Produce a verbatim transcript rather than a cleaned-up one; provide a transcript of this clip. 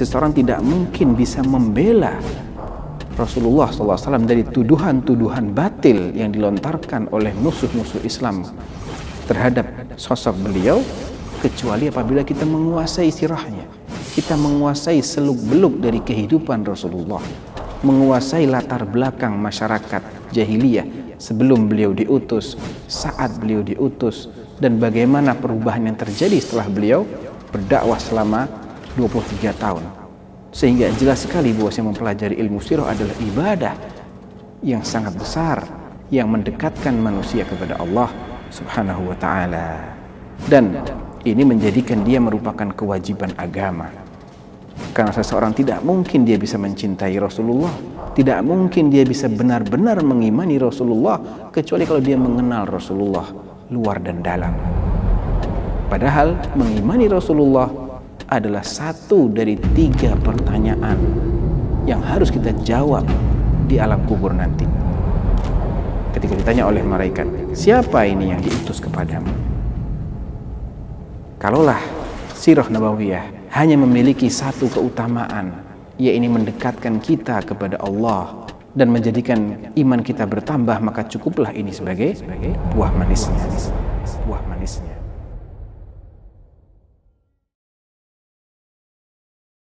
seseorang tidak mungkin bisa membela Rasulullah shallallahu alaihi wasallam dari tuduhan-tuduhan batil yang dilontarkan oleh musuh-musuh Islam terhadap sosok beliau, kecuali apabila kita menguasai sirahnya, kita menguasai seluk-beluk dari kehidupan Rasulullah, menguasai latar belakang masyarakat jahiliyah sebelum beliau diutus, saat beliau diutus, dan bagaimana perubahan yang terjadi setelah beliau berdakwah selama dua puluh tiga tahun. Sehingga jelas sekali bahwa saya mempelajari ilmu sirah adalah ibadah yang sangat besar, yang mendekatkan manusia kepada Allah subhanahu wa ta'ala. Dan ini menjadikan dia merupakan kewajiban agama. Karena seseorang tidak mungkin dia bisa mencintai Rasulullah, tidak mungkin dia bisa benar-benar mengimani Rasulullah, kecuali kalau dia mengenal Rasulullah luar dan dalam. Padahal mengimani Rasulullah adalah satu dari tiga pertanyaan yang harus kita jawab di alam kubur nanti. Ketika ditanya oleh malaikat, siapa ini yang diutus kepadamu? Kalaulah sirah nabawiyah hanya memiliki satu keutamaan, yaitu mendekatkan kita kepada Allah dan menjadikan iman kita bertambah, maka cukuplah ini sebagai buah manisnya. Buah manisnya.